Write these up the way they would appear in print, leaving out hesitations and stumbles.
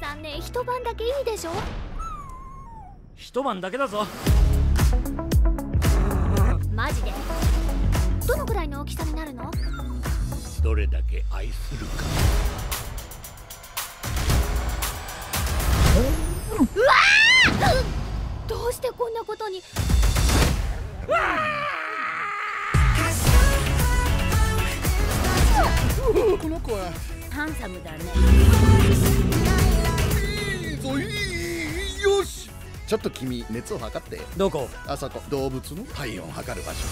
さんね、一晩だけいいでしょ。一晩だけだぞ。マジで。どのくらいの大きさになるの？どれだけ愛するか。うわあ！どうしてこんなことに。うわあ！この子はハンサムだね。いいぞ、いい、よし。ちょっと君、熱を測って。どこ？あそこ、動物の体温を測る場所。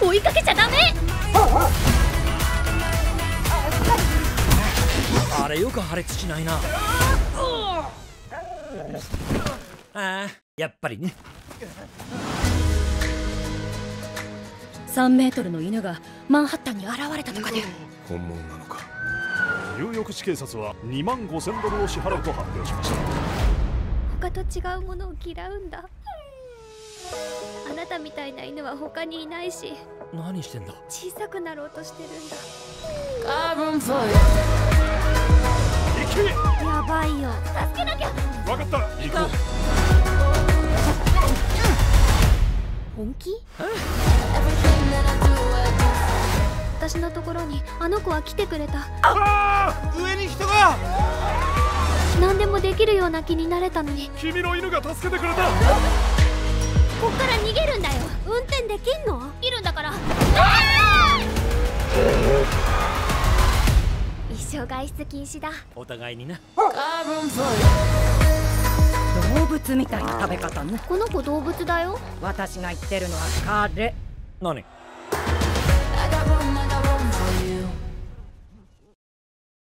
追いかけちゃダメ。あれ、よく破裂しないな。ああ、やっぱりね。3メートルの犬がマンハッタンに現れたとかで。本物なのか。ニューヨーク市警察は$25,000を支払うと発表しました。他と違うものを嫌うんだ。あなたみたいな犬は他にいないし。何してんだ。小さくなろうとしてるんだ。行け。やばいよ、助けなきゃ。分かった、行こう。本気？私のところにあの子は来てくれた。ああ、上に人が。何でもできるような気になれたのに。君の犬が助けてくれた。こっから逃げるんだよ。運転できんの？いるんだから。一生外出禁止だ。お互いにな。動物みたいな食べ方ね。この子動物だよ。私が言ってるのは彼。何？